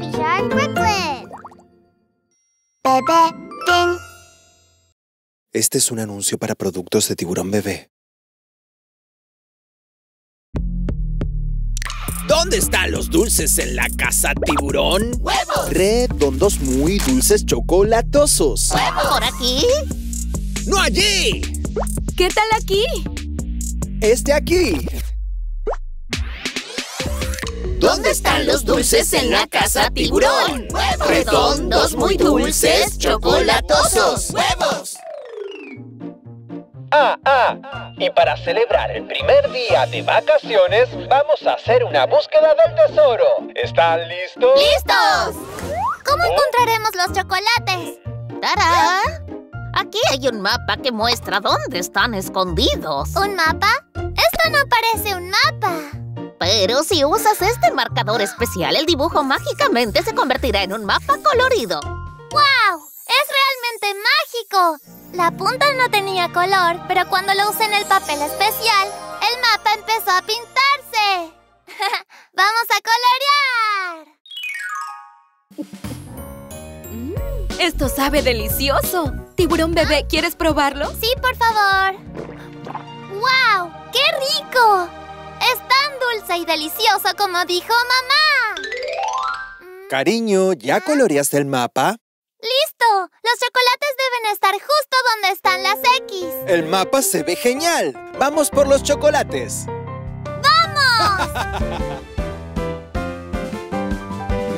Baby Shark Brooklyn. Bebé, ding. Este es un anuncio para productos de tiburón bebé. ¿Dónde están los dulces en la casa, tiburón? ¡Huevos! Redondos muy dulces chocolatosos. ¡Huevos! ¿Por aquí? ¡No allí! ¿Qué tal aquí? Este aquí. ¿Dónde están los dulces en la casa, tiburón? ¡Huevos! Redondos muy dulces chocolatosos. ¡Huevos! Y para celebrar el primer día de vacaciones, vamos a hacer una búsqueda del tesoro. ¿Están listos? ¡Listos! ¿Cómo encontraremos los chocolates? ¡Tarán! Aquí hay un mapa que muestra dónde están escondidos. ¿Un mapa? ¡Esto no parece un mapa! Pero si usas este marcador especial, el dibujo mágicamente se convertirá en un mapa colorido. ¡Wow! ¡Es realmente mágico! La punta no tenía color, pero cuando lo usé en el papel especial, el mapa empezó a pintarse. ¡Vamos a colorear! ¡Esto sabe delicioso! Tiburón bebé, ¿quieres probarlo? Sí, por favor. ¡Wow! ¡Qué rico! Es tan dulce y delicioso como dijo mamá. Cariño, ¿ya coloreaste el mapa? ¡Listo! Los chocolates deben estar justo donde están las X. ¡El mapa se ve genial! ¡Vamos por los chocolates! ¡Vamos!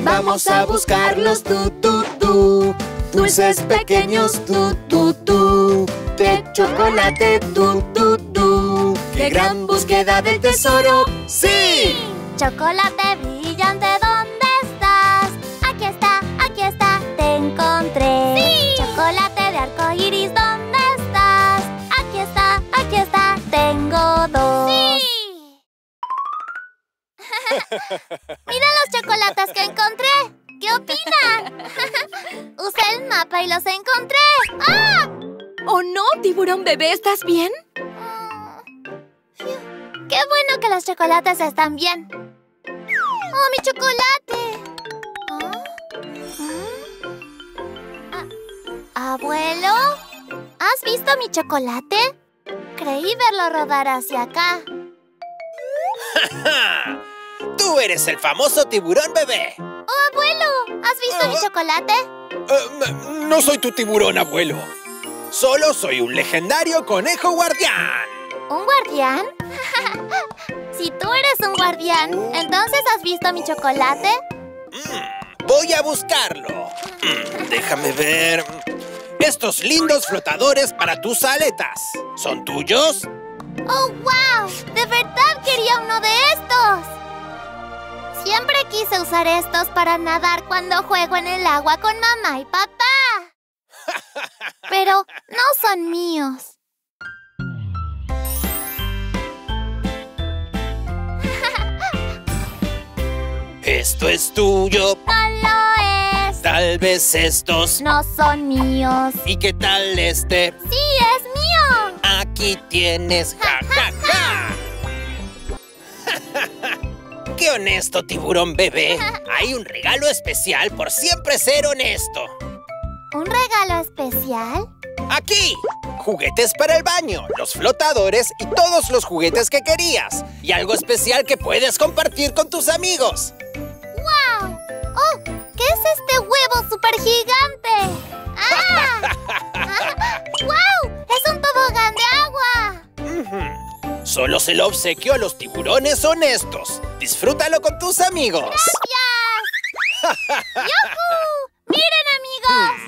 Vamos a buscarlos, tú, tú, tú. Dulces pequeños, tú, tú, tú. De chocolate, tú, tú, tú. ¡Qué gran búsqueda del tesoro! ¡Sí! Chocolate brillante, ¿dónde estás? Aquí está, aquí está. Encontré. ¡Sí! Chocolate de arcoiris, ¿dónde estás? Aquí está, aquí está. Tengo dos. ¡Sí! ¡Mira los chocolates que encontré! ¿Qué opinan? Usé el mapa y los encontré. ¡Ah! ¡Oh no, tiburón bebé! ¿Estás bien? Qué bueno que los chocolates están bien. ¡Oh, mi chocolate! ¿Abuelo? ¿Has visto mi chocolate? Creí verlo rodar hacia acá. ¡Tú eres el famoso tiburón bebé! ¡Oh, abuelo! ¿Has visto mi chocolate? No soy tu tiburón, abuelo. Solo soy un legendario conejo guardián. ¿Un guardián? Si tú eres un guardián, ¿entonces has visto mi chocolate? Voy a buscarlo. Déjame ver... Estos lindos flotadores para tus aletas. ¿Son tuyos? ¡Oh, wow! ¡De verdad quería uno de estos! Siempre quise usar estos para nadar cuando juego en el agua con mamá y papá. Pero no son míos. Esto es tuyo. Tal vez estos no son míos. ¿Y qué tal este? ¡Sí, es mío! Aquí tienes, ja, ja, ja. ¡Qué honesto, tiburón bebé! Hay un regalo especial por siempre ser honesto. ¿Un regalo especial? ¡Aquí! Juguetes para el baño, los flotadores y todos los juguetes que querías. Y algo especial que puedes compartir con tus amigos. ¡Wow! ¡Oh! ¿Qué es este huevo súper gigante? ¡Ah! ¡Wow! ¡Es un tobogán de agua! Solo se lo obsequio a los tiburones honestos. ¡Disfrútalo con tus amigos! ¡Gracias! ¡Yujú!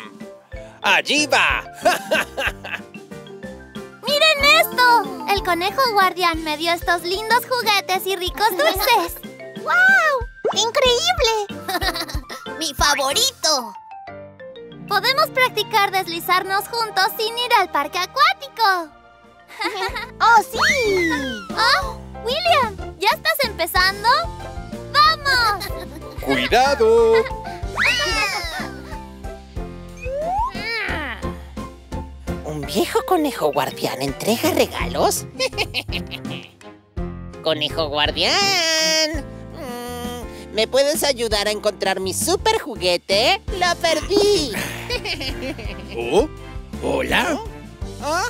¡Miren, amigos! ¡Allí va! ¡Miren esto! El conejo guardián me dio estos lindos juguetes y ricos dulces. ¡Wow! ¡Increíble! ¡Mi favorito! Podemos practicar deslizarnos juntos sin ir al parque acuático. ¡Oh, sí! ¡Oh, William! ¿Ya estás empezando? ¡Vamos! ¡Cuidado! ¿Un viejo conejo guardián entrega regalos? ¡Conejo guardián! ¿Me puedes ayudar a encontrar mi super juguete? ¡Lo perdí! ¿Oh? ¿Hola? ¿Oh?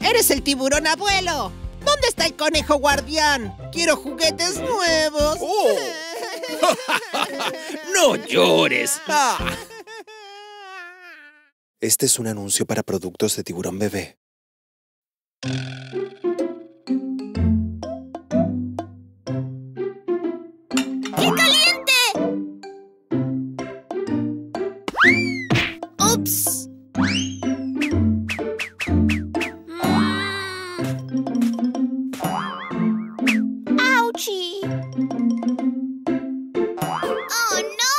¡Eres el tiburón abuelo! ¿Dónde está el conejo guardián? ¡Quiero juguetes nuevos! Oh. ¡No llores! Este es un anuncio para productos de tiburón bebé. ¡Qué caliente! ¡Ups! ¡Auchi! ¡Oh, no!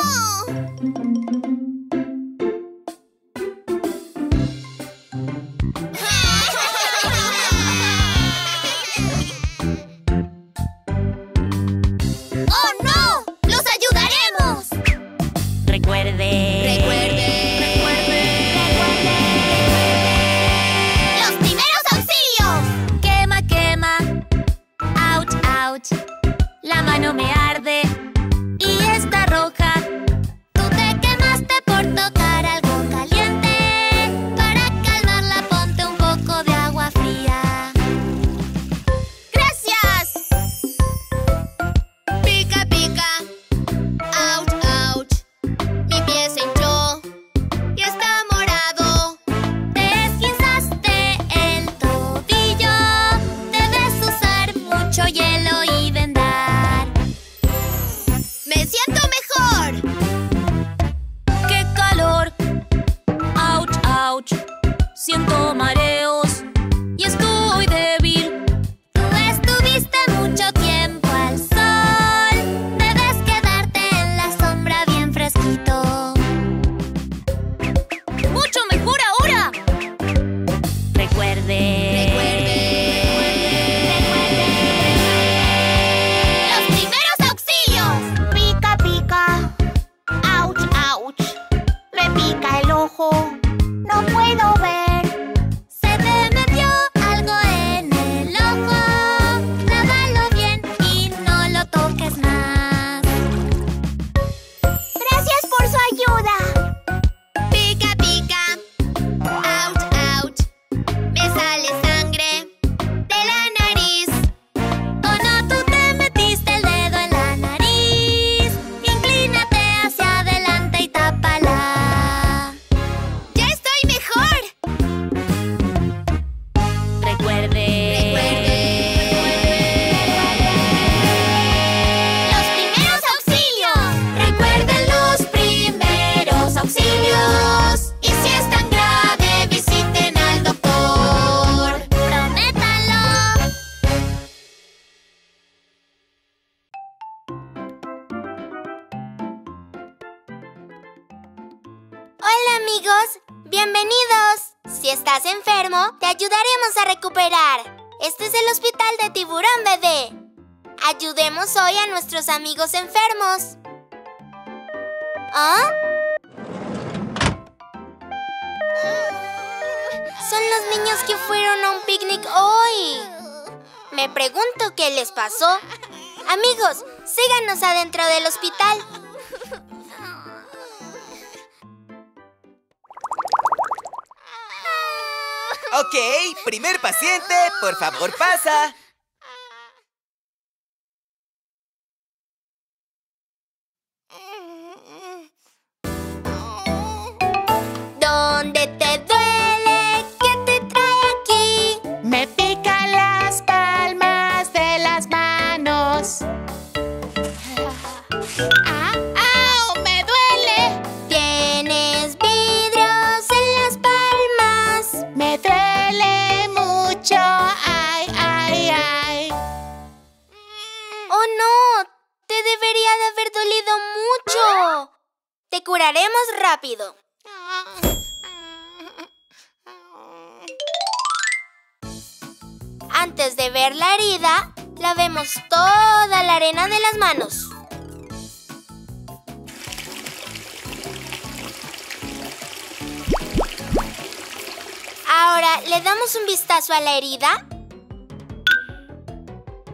Amigos enfermos. ¿Ah? Son los niños que fueron a un picnic hoy. Me pregunto qué les pasó. Amigos, síganos adentro del hospital. Ok, primer paciente, por favor pasa. Antes de ver la herida, lavemos toda la arena de las manos. Ahora, ¿le damos un vistazo a la herida?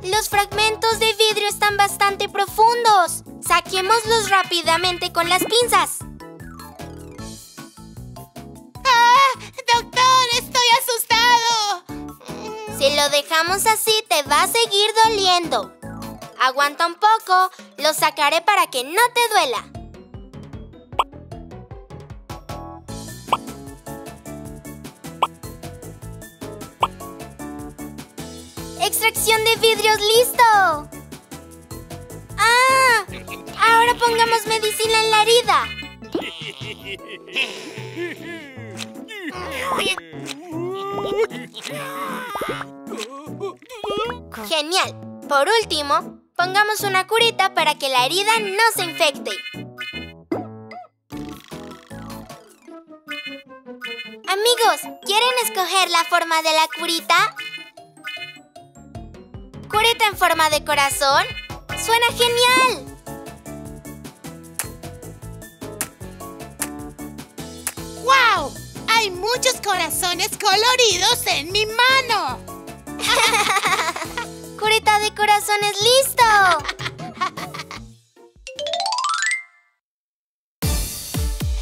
Los fragmentos de vidrio están bastante profundos. Saquémoslos rápidamente con las pinzas. ¡Ah! ¡Doctor! ¡Estoy asustado! Si lo dejamos así, te va a seguir doliendo. Aguanta un poco. Lo sacaré para que no te duela. ¡Extracción de vidrios listo! ¡Ah! Ahora pongamos medicina en la herida. ¡Genial! Por último, pongamos una curita para que la herida no se infecte. Amigos, ¿quieren escoger la forma de la curita? ¿Curita en forma de corazón? ¡Suena genial! ¡Wow! ¡Hay muchos corazones coloridos en mi mano! ¡Curita de corazones listo!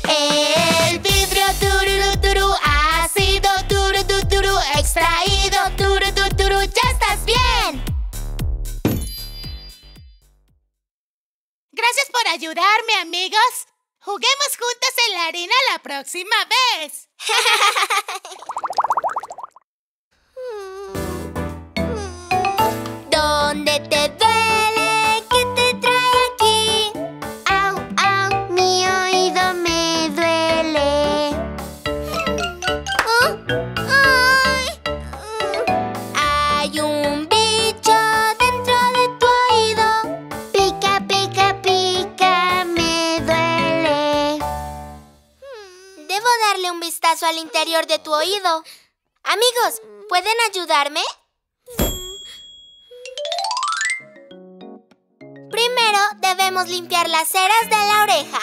El vidrio tururú tururú ha sido tururú tururú extraído tururú tururú. ¡Ya estás bien! Gracias por ayudarme, amigos. Juguemos juntos en la arena la próxima vez. ¿Dónde te duele? ¿Qué te trae aquí? Au, au, mi oído me duele. Hay un bicho dentro de tu oído. Pica, pica, pica, me duele. Debo darle un vistazo al interior de tu oído. Amigos, ¿pueden ayudarme? Primero, debemos limpiar las ceras de la oreja.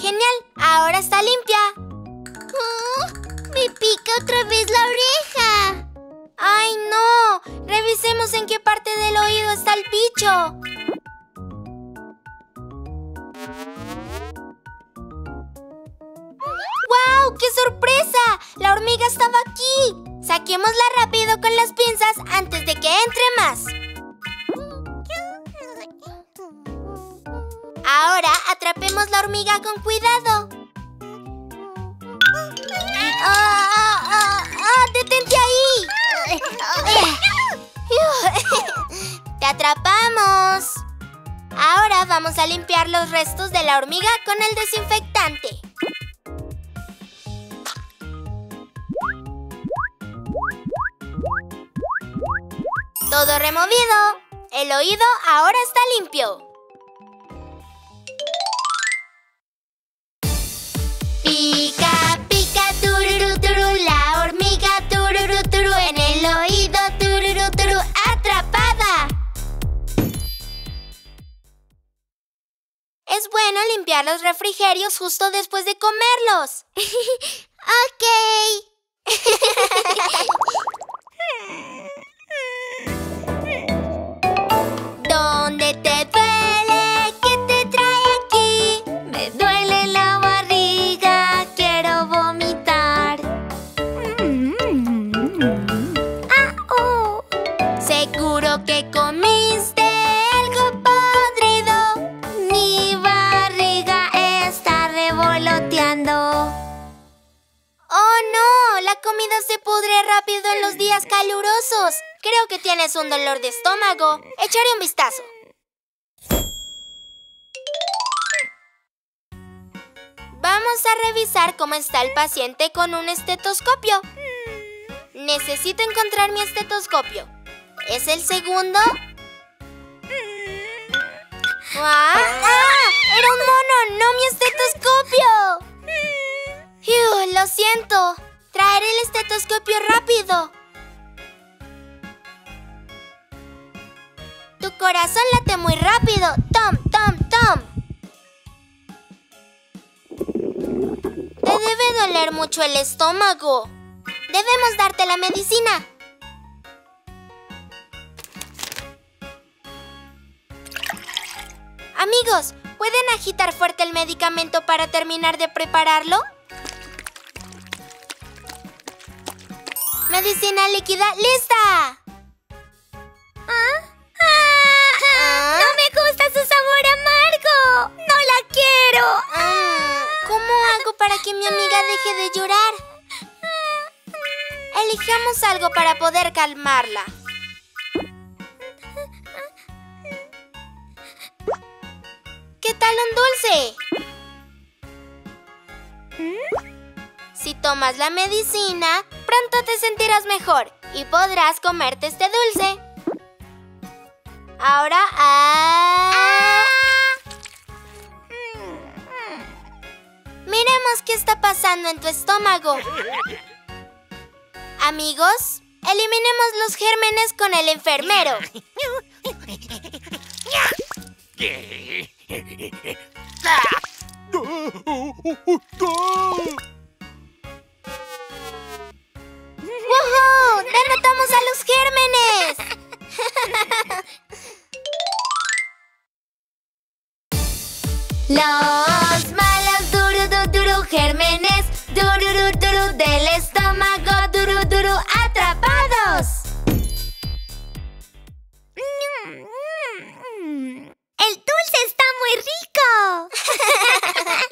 ¡Genial! ¡Ahora está limpia! ¡Oh! ¡Me pica otra vez la oreja! ¡Ay, no! Revisemos en qué parte del oído está el bicho. ¡Wow! ¡Qué sorpresa! ¡La hormiga estaba aquí! Saquémosla rápido con las pinzas antes de que entre más. Ahora atrapemos la hormiga con cuidado. ¡Oh! ¡Detente ahí! ¡Te atrapamos! Ahora vamos a limpiar los restos de la hormiga con el desinfectante. Todo removido. El oído ahora está limpio. Pica, pica, tururú, tururú, la hormiga, tururú, tururú, en el oído, tururú, tururú, atrapada. Es bueno limpiar los refrigerios justo después de comerlos. Ok. ¿Dónde te duele? ¿Qué te trae aquí? Me duele la barriga, quiero vomitar. Seguro que comiste algo podrido. Mi barriga está revoloteando. ¡Oh no! La comida se pudre rápido en los días calurosos. Creo que tienes un dolor de estómago. Echaré un vistazo. Vamos a revisar cómo está el paciente con un estetoscopio. Necesito encontrar mi estetoscopio. ¿Es el segundo? ¡Ah! ¡Era un mono! ¡No mi estetoscopio! Lo siento. Traeré el estetoscopio rápido. Tu corazón late muy rápido. ¡Tom, tom, tom! Te debe doler mucho el estómago. Debemos darte la medicina. Amigos, ¿pueden agitar fuerte el medicamento para terminar de prepararlo? ¡Medicina líquida lista! ¡No me gusta su sabor amargo! ¡No la quiero! ¿Cómo hago para que mi amiga deje de llorar? Elijamos algo para poder calmarla. ¿Qué tal un dulce? Si tomas la medicina, pronto te sentirás mejor y podrás comerte este dulce. Ahora... miremos qué está pasando en tu estómago. Amigos, eliminemos los gérmenes con el enfermero. ¡Wow! ¡Derrotamos a los gérmenes! Los malos duru gérmenes, duru del estómago, duru atrapados. ¡El dulce está muy rico!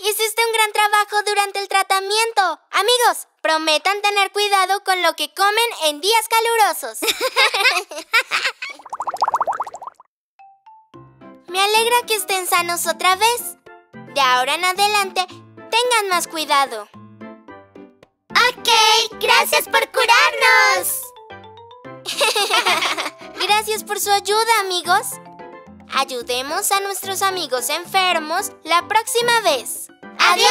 Hiciste un gran trabajo durante el tratamiento. Amigos, prometan tener cuidado con lo que comen en días calurosos. Me alegra que estén sanos otra vez. De ahora en adelante, tengan más cuidado. ¡Ok! ¡Gracias por curarnos! Gracias por su ayuda, amigos. Ayudemos a nuestros amigos enfermos la próxima vez. ¡Adiós!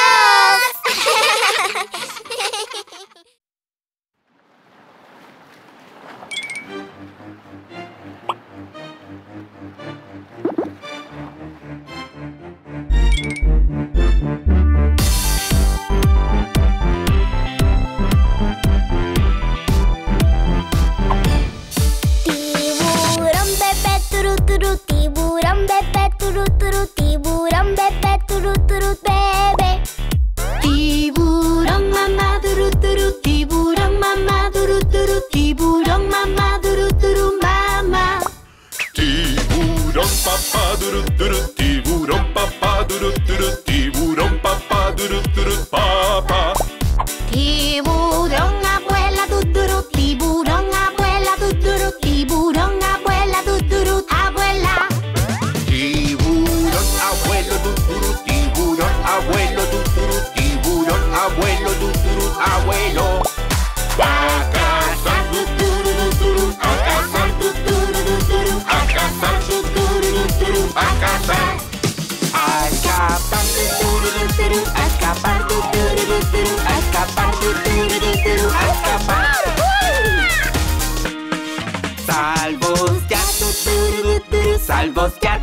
Salvos ya,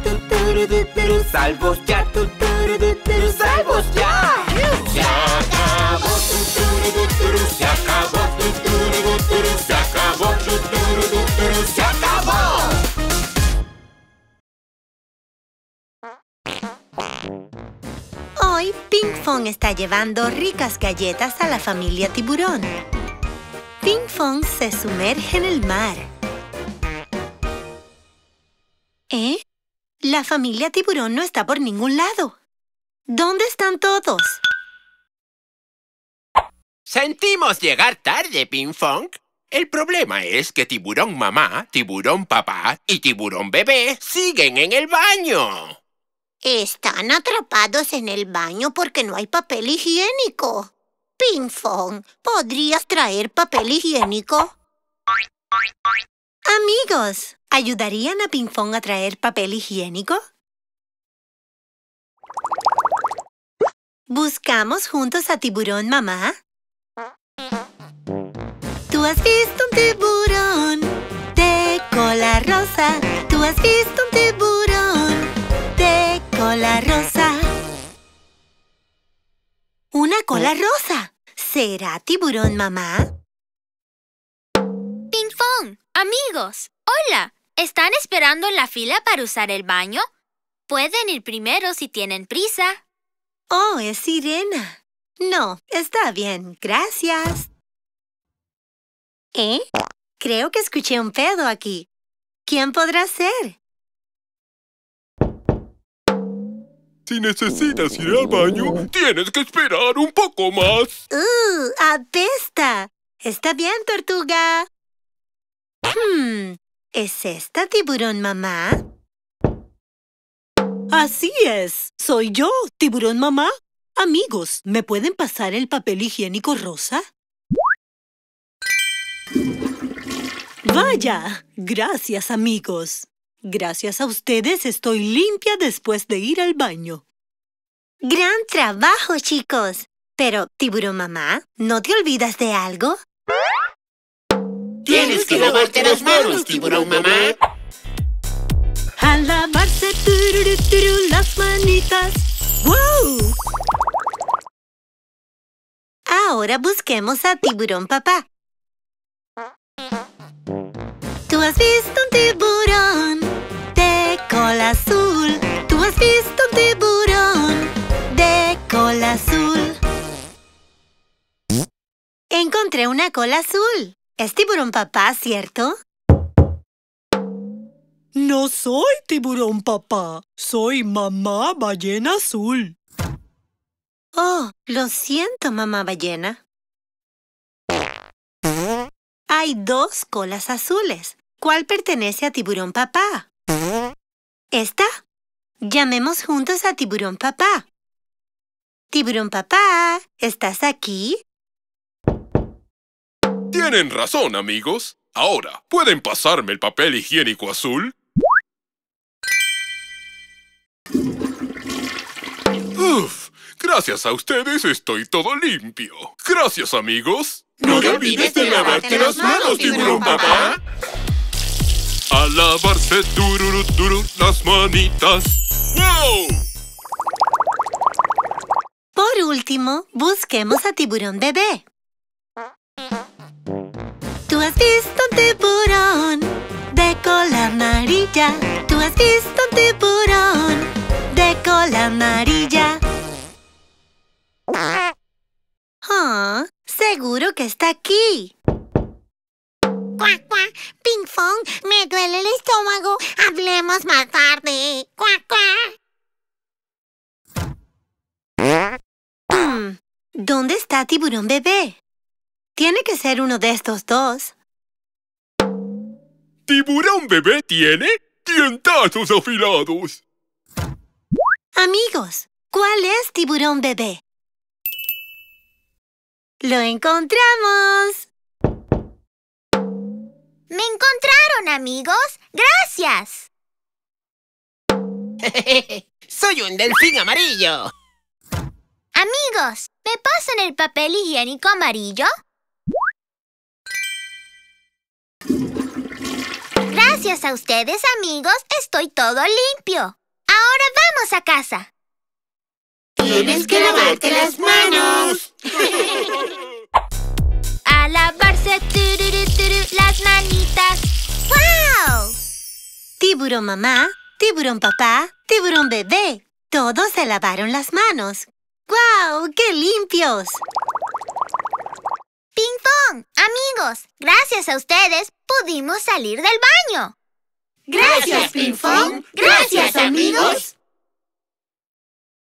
salvos ya, salvos ya. Se acabó, se acabó, se acabó, se acabó. Hoy Pinkfong está llevando ricas galletas a la familia tiburón. Pinkfong se sumerge en el mar. La familia tiburón no está por ningún lado. ¿Dónde están todos? Sentimos llegar tarde, Pinkfong. El problema es que tiburón mamá, tiburón papá y tiburón bebé siguen en el baño. Están atrapados en el baño porque no hay papel higiénico. Pinkfong, ¿podrías traer papel higiénico? Amigos, ¿ayudarían a Pinkfong a traer papel higiénico? ¿Buscamos juntos a tiburón mamá? Tú has visto un tiburón de cola rosa. Tú has visto un tiburón de cola rosa. Una cola rosa. ¿Será tiburón mamá? Amigos, hola. ¿Están esperando en la fila para usar el baño? Pueden ir primero si tienen prisa. Oh, es sirena. No, está bien, gracias. ¿Eh? Creo que escuché un pedo aquí. ¿Quién podrá ser? Si necesitas ir al baño, tienes que esperar un poco más. ¡Apesta! Está bien, tortuga. ¿Es esta tiburón mamá? Así es. Soy yo, tiburón mamá. Amigos, ¿me pueden pasar el papel higiénico rosa? ¡Vaya! Gracias, amigos. Gracias a ustedes estoy limpia después de ir al baño. ¡Gran trabajo, chicos! Pero, tiburón mamá, ¿no te olvidas de algo? ¡Tienes que lavarte las manos, tiburón mamá! A lavarse las manitas. ¡Wow! Ahora busquemos a tiburón papá. Tú has visto un tiburón de cola azul. Tú has visto un tiburón de cola azul. Encontré una cola azul. Es tiburón papá, ¿cierto? No soy tiburón papá. Soy mamá ballena azul. Oh, lo siento, mamá ballena. Hay dos colas azules. ¿Cuál pertenece a tiburón papá? ¿Esta? Llamemos juntos a tiburón papá. Tiburón papá, ¿estás aquí? Tienen razón, amigos. Ahora, ¿pueden pasarme el papel higiénico azul? ¡Uf! Gracias a ustedes estoy todo limpio. Gracias, amigos. No te olvides de lavarte las manos, tiburón papá. A lavarse las manitas. ¡Wow! Por último, busquemos a tiburón bebé. Tú has visto un tiburón de cola amarilla. Tú has visto un tiburón de cola amarilla. Oh, seguro que está aquí. ¡Cuac, cuac! Pinkfong, me duele el estómago. Hablemos más tarde. ¡Cuac, cuac! ¿Dónde está tiburón bebé? Tiene que ser uno de estos dos. ¿Tiburón bebé tiene dientazos afilados? Amigos, ¿cuál es tiburón bebé? ¡Lo encontramos! ¡Me encontraron, amigos! ¡Gracias! ¡Soy un delfín amarillo! Amigos, ¿me pasan el papel higiénico amarillo? Gracias a ustedes, amigos, estoy todo limpio. Ahora vamos a casa. ¡Tienes que lavarte las manos! A lavarse las manitas. ¡Wow! Tiburón mamá, tiburón papá, tiburón bebé. Todos se lavaron las manos. ¡Guau! ¡Wow! ¡Qué limpios! Pinkfong, amigos, gracias a ustedes pudimos salir del baño. ¡Gracias, Pinkfong! ¡Gracias, amigos!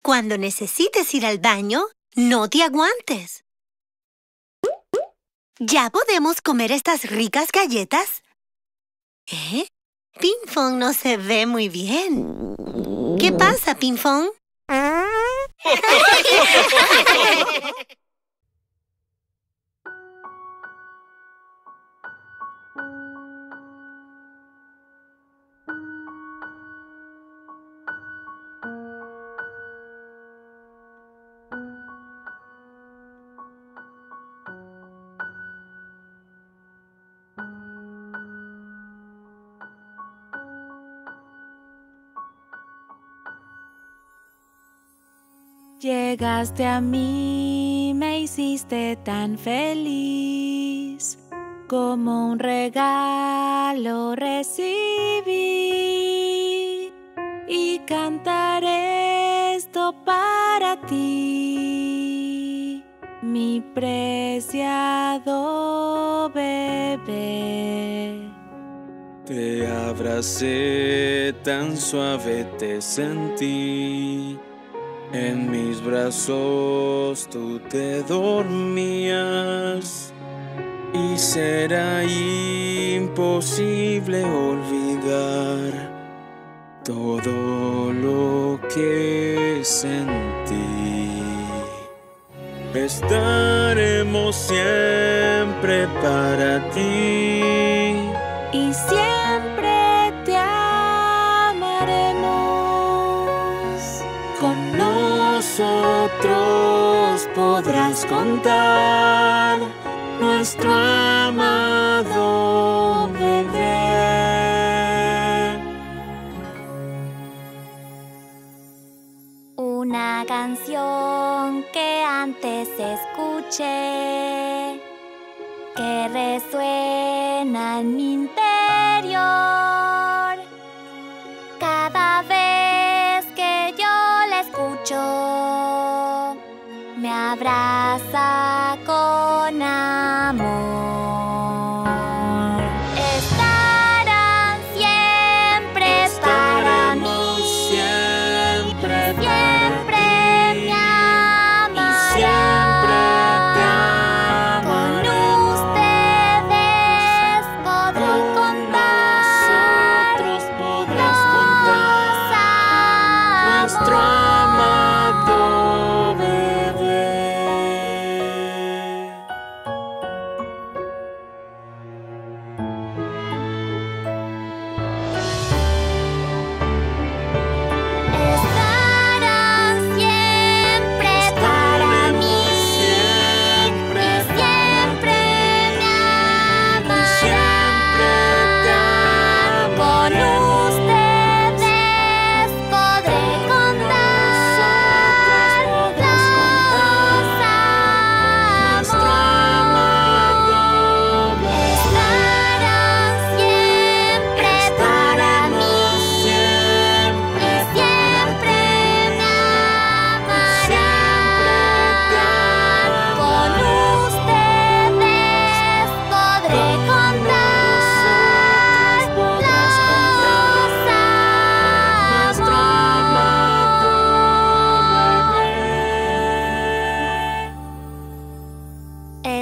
Cuando necesites ir al baño, no te aguantes. ¿Ya podemos comer estas ricas galletas? Pinkfong no se ve muy bien. ¿Qué pasa, Pinkfong? Llegaste a mí, me hiciste tan feliz, como un regalo recibí y canté. ti, mi preciado bebé. Te abracé, tan suave te sentí, en mis brazos tú te dormías, y será imposible olvidar todo lo que sentí. Estaremos siempre para ti y siempre te amaremos. Con nosotros podrás contar, nuestro amado bebé. Una canción que antes escuché, que resuena en mi interior. Cada vez que yo la escucho, me abraza con amor. Estarán siempre para mí, siempre, siempre me amarán, y siempre te amaré. Con ustedes podrán contar, con nosotros podrás contar, nuestro amado bebé.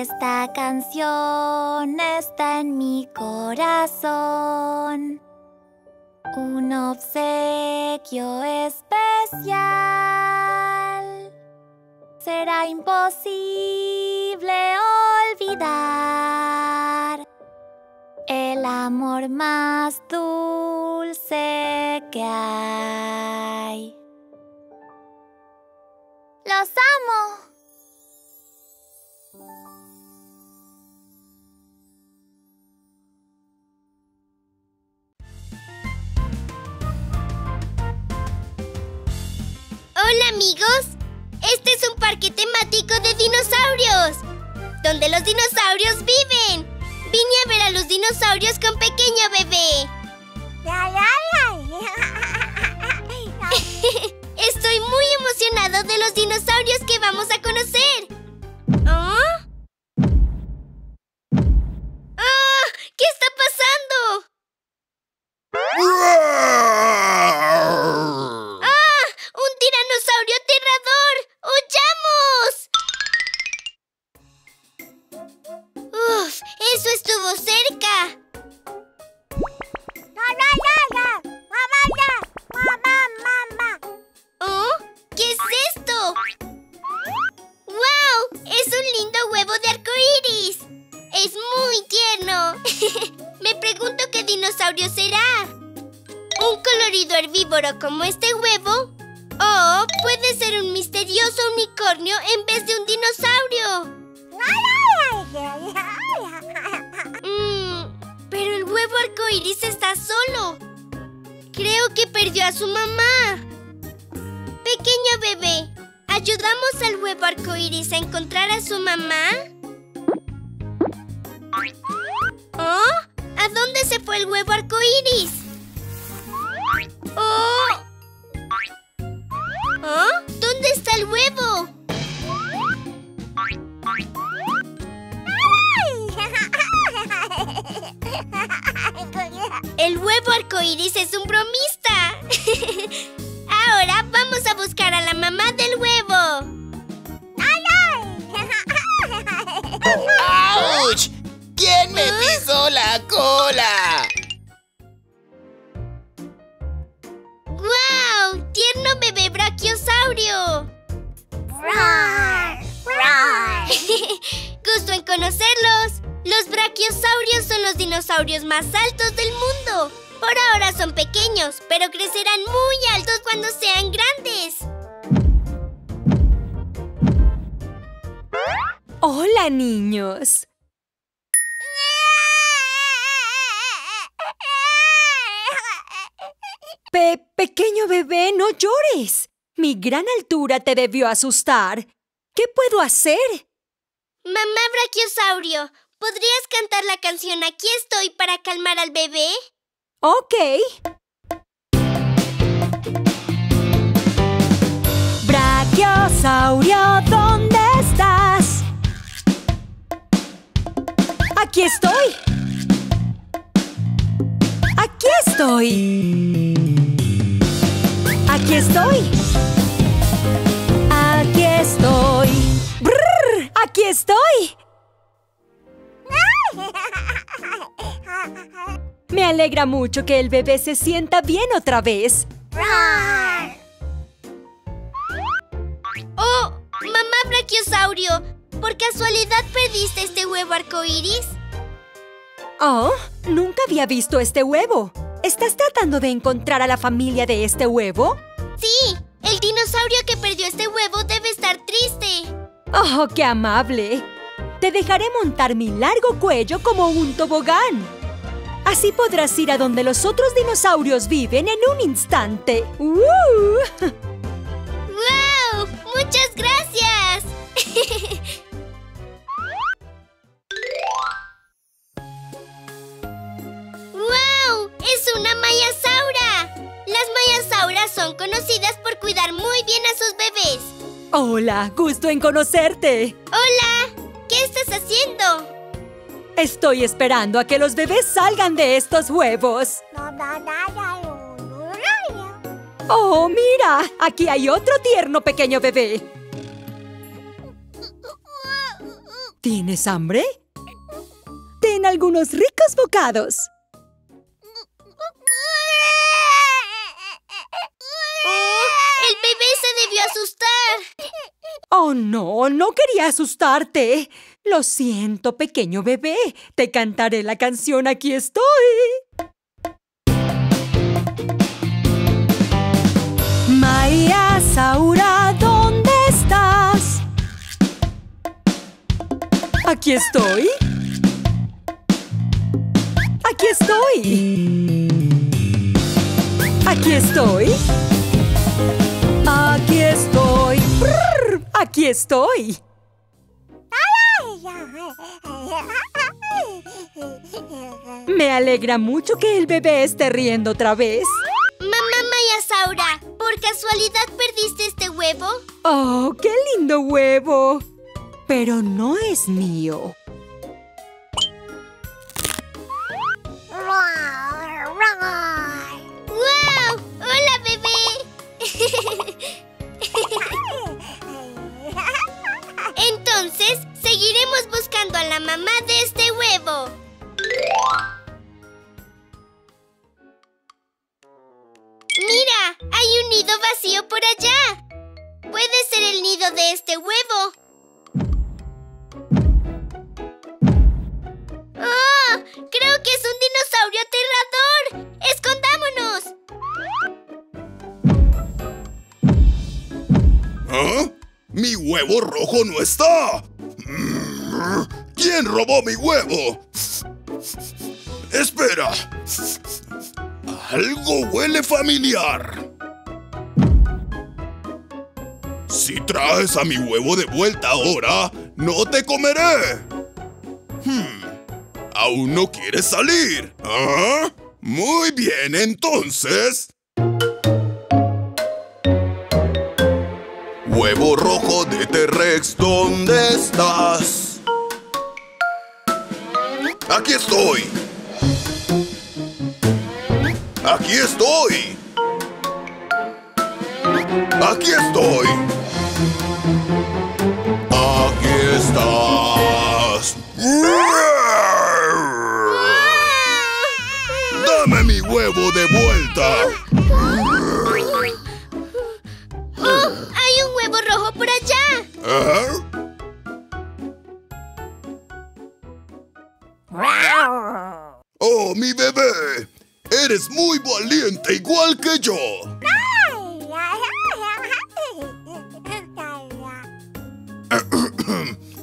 Esta canción está en mi corazón, un obsequio especial. Será imposible olvidar el amor más dulce que hay. ¡Los amo! Hola amigos, este es un parque temático de dinosaurios, donde los dinosaurios viven. Vine a ver a los dinosaurios con pequeño bebé. Estoy muy emocionado de los dinosaurios que vamos a conocer. ¿Oh? ¡Oh! ¿Qué está pasando? ¡Dinosaurio aterrador! ¡Huyamos! ¡Uf! ¡Eso estuvo cerca! ¡Oh! ¿Qué es esto? ¡Wow! ¡Es un lindo huevo de arcoíris! ¡Es muy tierno! Me pregunto qué dinosaurio será. Un colorido herbívoro como este huevo. Oh, puede ser un misterioso unicornio en vez de un dinosaurio. Pero el huevo arcoíris está solo. Creo que perdió a su mamá. Pequeño bebé, ¿ayudamos al huevo arcoíris a encontrar a su mamá? Oh, ¿a dónde se fue el huevo arcoíris? Oh. ¿Ah? ¿Dónde está el huevo? arcoíris es un bromista. Ahora vamos a buscar a la mamá del huevo. ¡Auch! ¿Quién me pisó la cola? ¡Guau! ¡Wow! ¡Tierno bebé brachiosaurio! ¡Rar! ¡Rar! ¡Gusto en conocerlos! Los brachiosaurios son los dinosaurios más altos del mundo. Por ahora son pequeños, pero crecerán muy altos cuando sean grandes. ¡Hola, niños! Pequeño bebé, no llores. Mi gran altura te debió asustar. ¿Qué puedo hacer? Mamá brachiosaurio, ¿podrías cantar la canción Aquí estoy para calmar al bebé? Ok. Brachiosaurio, ¿dónde estás? Aquí estoy. Aquí estoy. Aquí estoy. Aquí estoy. Brr, aquí estoy. Me alegra mucho que el bebé se sienta bien otra vez. Oh, mamá brachiosaurio, ¿por casualidad perdiste este huevo arcoíris? Oh, nunca había visto este huevo. ¿Estás tratando de encontrar a la familia de este huevo? ¡Sí! El dinosaurio que perdió este huevo debe estar triste. ¡Oh, qué amable! Te dejaré montar mi largo cuello como un tobogán. Así podrás ir a donde los otros dinosaurios viven en un instante. ¡Wow! ¡Muchas gracias! ¡Wow! ¡Es una maiasaura! Las maiasauras son conocidas por cuidar muy bien a sus bebés. ¡Hola! ¡Gusto en conocerte! ¡Hola! ¿Qué estás haciendo? Estoy esperando a que los bebés salgan de estos huevos. ¡Oh, mira! ¡Aquí hay otro tierno pequeño bebé! ¿Tienes hambre? Ten algunos ricos bocados. ¡El bebé se debió asustar! ¡Oh, no! ¡No quería asustarte! Lo siento, pequeño bebé. Te cantaré la canción Aquí estoy. Maiasaura, ¿dónde estás? Aquí estoy. Aquí estoy. Aquí estoy. Aquí estoy. Brr, aquí estoy. Me alegra mucho que el bebé esté riendo otra vez. Mamá Maiasaura, ¿por casualidad perdiste este huevo? ¡Oh, qué lindo huevo! Pero no es mío. ¡Wow! ¡Hola, bebé! Entonces, seguiremos buscando a la mamá de este huevo. ¡Mira! Hay un nido vacío por allá. Puede ser el nido de este huevo. ¡Oh! ¡Creo que es un dinosaurio aterrador! ¡Escondámonos! ¿Ah? ¡Mi huevo rojo no está! ¿Quién robó mi huevo? ¡Espera! ¡Algo huele familiar! Si traes a mi huevo de vuelta ahora, ¡no te comeré! ¿Aún no quieres salir? ¿Ah? Muy bien, entonces... Huevo rojo de T-Rex, ¿dónde estás? ¡Aquí estoy! ¡Aquí estoy! ¡Aquí estoy! ¡Aquí estás! ¡Dame mi huevo de vuelta! ¡Oh! ¡Hay un huevo rojo por allá! ¿Ah? ¡Oh, mi bebé! ¡Eres muy valiente, igual que yo!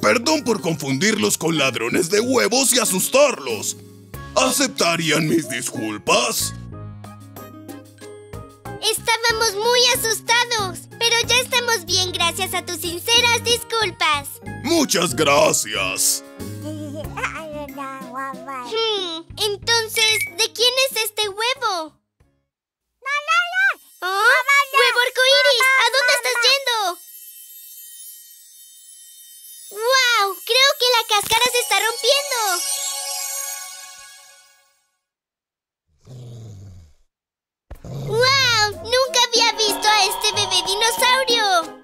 Perdón por confundirlos con ladrones de huevos y asustarlos. ¿Aceptarían mis disculpas? Estábamos muy asustados, pero ya estamos bien gracias a tus sinceras disculpas. ¡Muchas gracias! Entonces, ¿de quién es este huevo? ¡Oh! ¡Huevo arcoíris! ¿A dónde estás yendo? ¡Wow! Creo que la cáscara se está rompiendo. ¡Wow! Nunca había visto a este bebé dinosaurio.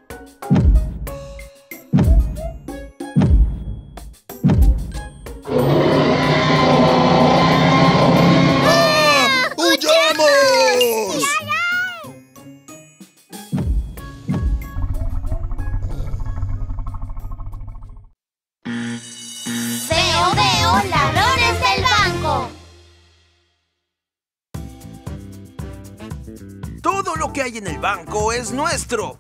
Que hay en el banco es nuestro.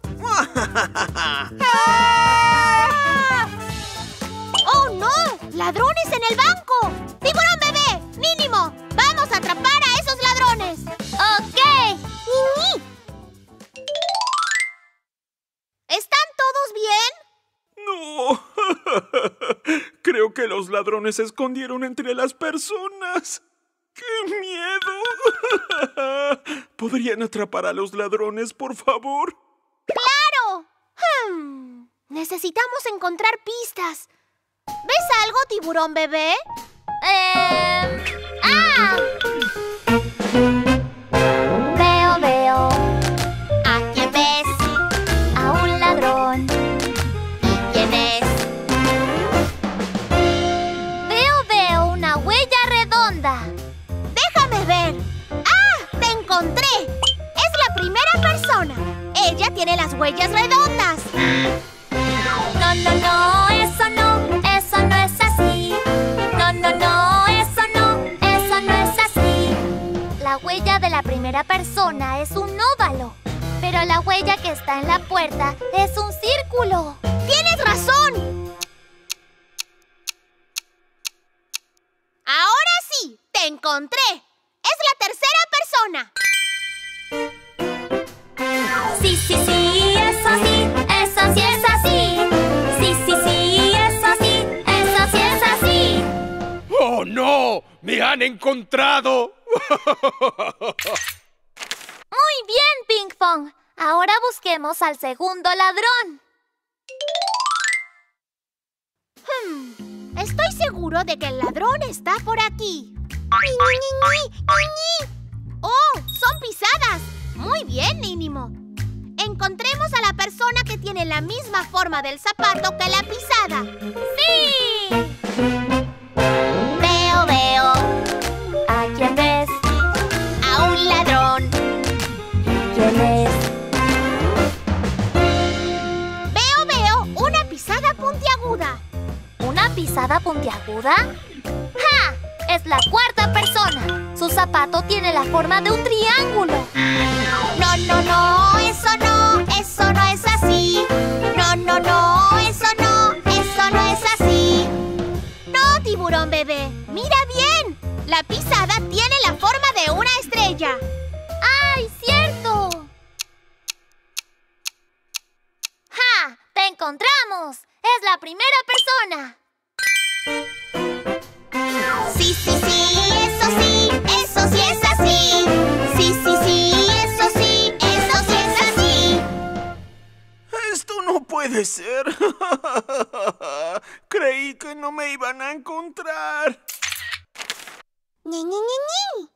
¡Oh, no! ¡Ladrones en el banco! ¡Tiburón bebé! ¡Mínimo! ¡Vamos a atrapar a esos ladrones! ¡Ok! ¿Están todos bien? No. Creo que los ladrones se escondieron entre las personas. ¡Qué miedo! ¿Podrían atrapar a los ladrones, por favor? ¡Claro! Necesitamos encontrar pistas. ¿Ves algo, tiburón bebé? ¡Ah! Veo, veo. ¿A quién ves? A un ladrón. ¿Y quién es? Veo, veo una huella redonda. ¡Encontré! ¡Es la primera persona! ¡Ella tiene las huellas redondas! ¡No, no, no! ¡Eso no! ¡Eso no es así! ¡No, no, no! ¡Eso no! ¡Eso no es así! La huella de la primera persona es un óvalo, pero la huella que está en la puerta es un círculo. ¡Tienes razón! ¡Ahora sí! ¡Te encontré! ¡Es la tercera persona! Sí, sí, sí, eso sí, eso sí es así. Sí, sí, sí, eso sí, eso sí es así. ¡Oh, no! ¡Me han encontrado! Muy bien, Pinkfong. Ahora busquemos al segundo ladrón. Estoy seguro de que el ladrón está por aquí. ¡Oh! ¡Son pisadas! Muy bien, mínimo. Encontremos a la persona que tiene la misma forma del zapato que la pisada. ¡Sí! Veo, veo. ¿A quién ves? A un ladrón. ¿Y quién es? Veo, veo una pisada puntiaguda. ¿Una pisada puntiaguda? ¡Ja! Es la cuarta persona. Su zapato tiene la forma de un triángulo. No, no, no, eso no. Eso no es así. No, no, no, eso no. Eso no es así. No, tiburón bebé. Mira bien. La pisada tiene la forma de una estrella. ¡Ay, cierto! ¡Ja! ¡Te encontramos! Es la primera persona. Sí, sí, sí, eso sí es así. Sí, sí, sí, eso sí es así. Esto no puede ser. Creí que no me iban a encontrar. ¡Ni, ni, ni, ni!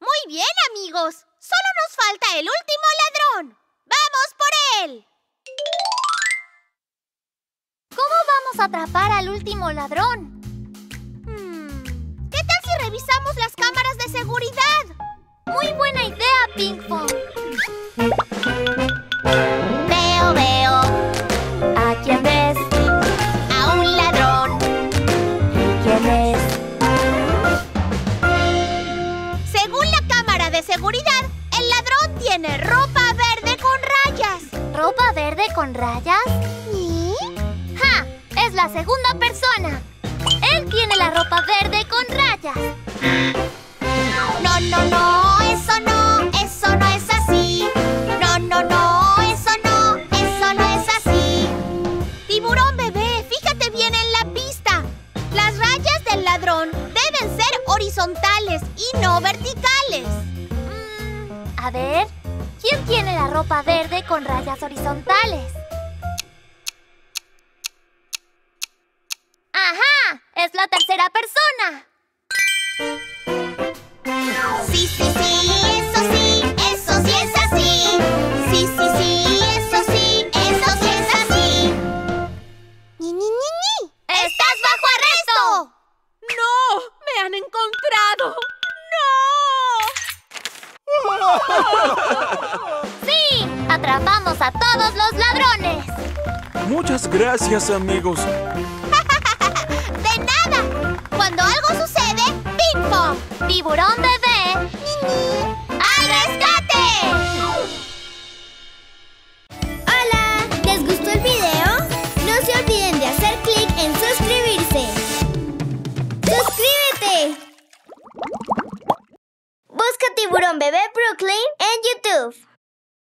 Muy bien, amigos. Solo nos falta el último ladrón. ¡Vamos por él! ¿Cómo vamos a atrapar al último ladrón? ¿Qué tal si revisamos las cámaras de seguridad? ¡Muy buena idea, Pinkfong! Veo, veo. ¿A quién ves? A un ladrón. ¿Y quién es? Según la cámara de seguridad, el ladrón tiene ropa verde con rayas. ¿Ropa verde con rayas? ¿Y? ¡Ja! Es la segunda persona. Él tiene la ropa verde con rayas. No, no, no. Eso no es así. No, no, no, eso no es así. Tiburón bebé, fíjate bien en la pista. Las rayas del ladrón deben ser horizontales y no verticales. A ver, ¿quién tiene la ropa verde con rayas horizontales? ¡Ajá! ¡Es la tercera persona! Sí, sí, sí. ¡Encontrado! ¡No! ¡Sí! ¡Atrapamos a todos los ladrones! Muchas gracias, amigos. ¡De nada! Cuando algo sucede, ¡Pinkfong! ¡Tiburón bebé! ¡Nini! ¡Al rescate! ¡Hola! ¿Les gustó el video? No se olviden de hacer clic en suscribirse. ¡Suscríbete! Busca Tiburón Bebé Brooklyn en YouTube.